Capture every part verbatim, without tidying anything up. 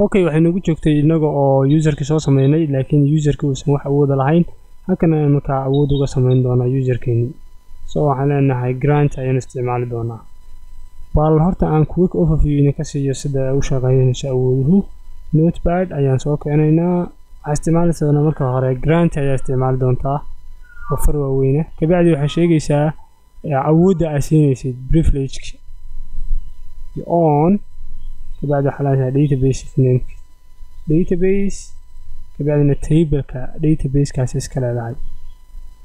اوكي waxay nagu joogtay inaga oo userka soo sameeynay laakiin userka uu san wax awood lahayn halkan aan marka awood uga sameyn doona userkeeni soo waxaan leenahay grant ayaan isticmaali doonaa bal horta aan quick overview ina ka siiyo sida uu shaqeeynayso awooduhu notepad ayaan soo keenaynaa isticmaalsana marka hore grant ayaa isticmaal doontaa offer waaweyne ka bacdi waxay sheegaysaa awoodda ay siinaysid privilege on كبعد حالاتها database اثنين database كبعدنا table كا database كاسيس كلا لعب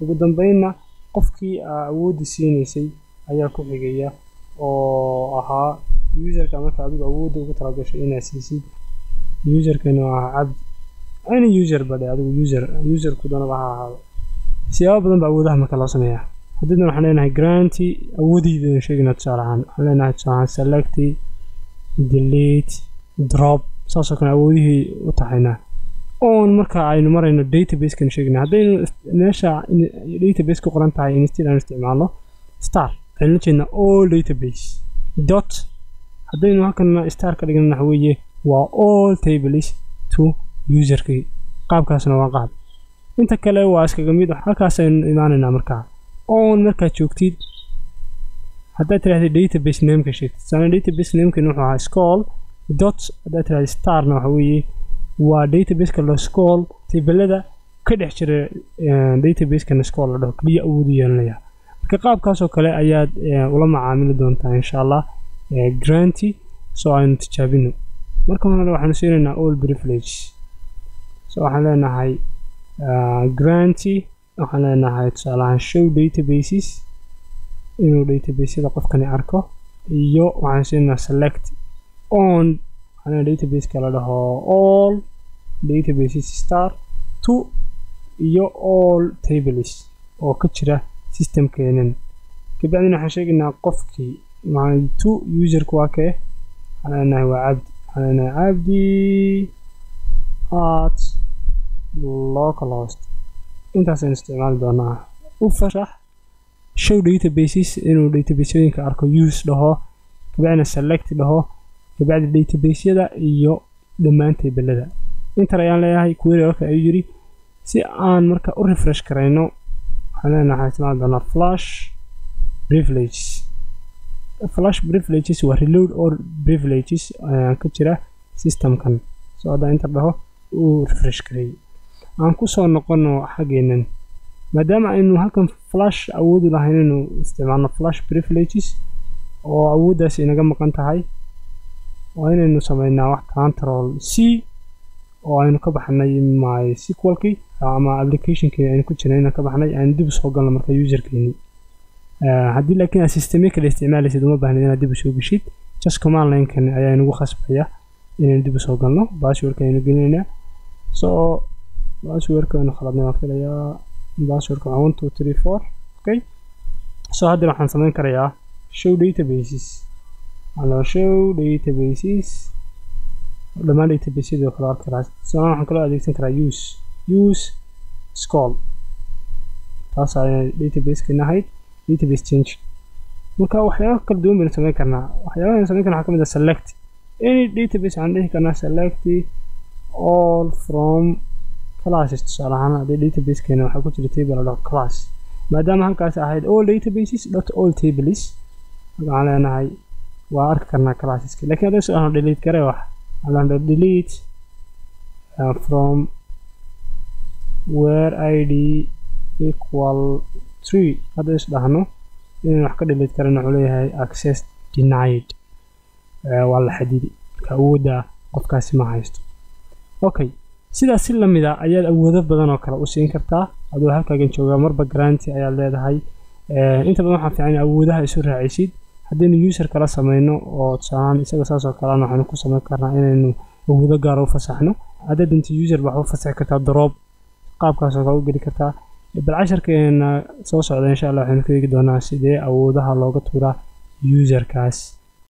وقدام بيننا قفكي عود سينيسي هيا كوحيقية او اها user كا مركا عبد عود وقتراقش اينا سيسي user كانوا عبد اين user بدأ عدو user user كودانا بها هذا سياب بدن بعودها مكالاسنا اياه حددنا حلينها جرانتي عودي دي شيقنا تشارعان حلينها تشارعان سلكتي delete drop saasoo kan awoodihii u taxaynaa on marka aynu marayno database kan sheegna hadaynu meesha database ku qoran tahay in stilaan isticmaalo star aynu jeedna all database dot hadaynu halkan star ka dhigna waxweeye waa all tables to userkii qaabkaasna waa qaab inta kale waa iskaga mid halkaas aynu imaanaynaa markaa on marka joogtid هذا ترى database name كشيء. سأنا database name كنوعها سكول دوت هذا ترى ستار نوعه و database كله سكول تبلده كده حشر database كنا سكول له كلية أودية ليه. كقاب كاسو كلا أياد ولا معامل دونتا إن شاء الله جرانتي سو أنت تجابينه. مركم هنا راح نصير لنا all privilege. سو حلنا هاي جرانتي وحلنا هاي تسألنا show databases. إنه database إذا قف كني أركه يو وعنسينا select on أنا database كلا ده all databases star to يو all tables أو كتشرة system كينن كبعدين حنشيك إنه قفكي مع to user كواكه أنا أنا هو عبد أنا أنا عبدي at localhost أنت عشان استعمال دهنا وفرح show databases إنه database يمكن أركو use لها كبعنا select لها كبعد الdatabase هذا يو دمان تيبل هذا أنت رأيان لها هاي كويري وكا يجري سيان مركا refresh كرينو حالنا حاسمع دانا flash privileges flash privileges و reload or privileges كتيرا system كان سو هذا أنت لها و refresh كري عنكو سو نقنو حاجينن مادام انه هكا فلاش عوض لهين انه استعمالنا فلاش بريفليجز او عوضاس انه مقان تهي وين انه سمينا واحد كنترول سي او انه كبحناي ماي سيكوال كي اما ابلكيشن كي انه كجرينا كبحناي ان دب سو غلنا marka user keeni hadii laakiin systemic la isticmaalaysay uma baahnina dib soo gashid just command line kan ayaa inagu khasbaya in dib soo galno password ka inuu gelinayna so password ka inuu khaladna filaya مباشر كمان واحد اثنين ثلاثة أربعة اوكي سو هاد راح نسمين كريا show databases على show databases لما databases دو خلال كراس سو راح نقول اديكسن كرا use use scroll تاس على database كنا هيد database change مركا وحياة كل دوم بنسمين كرنا وحياة بنسمين كرنا حكم دا select any database عندي كنا select all from classes تصالح أنا database كنا وحكوت التيبل على class ما دام هنكاس أحد all databases not all tables على أنا هاي وأركنا classes لكن هذا سؤال delete كريوح على delete from where id equal three هذا إيش لهنو إنه حكى delete كرنا عليها access denied والله حديدي كأودا قف كاس ما هيست أوكي سيدا سيلا ميدا ايال اوهدف بدان او كلا اوسين كرتا ادو هالكا جنشوغا مربا جرانتي ايال ليدهاي انت بدان وحان فيعاني اوهدها اسو راعيشيد هدينو يوسر كلا سمينو او تساان اساقا ساسو كلا نوحانو كو سمين كرنا انو اوهده غارو فساحنو عدد انت يوسر بحو فساح كرتا دروب قاب كاسو كاو قلي كرتا بالعشر كينا سوسو عدا ان شاء الله وحانو كيدونا سيدي اوهدها لوغا تورا يوسر كاس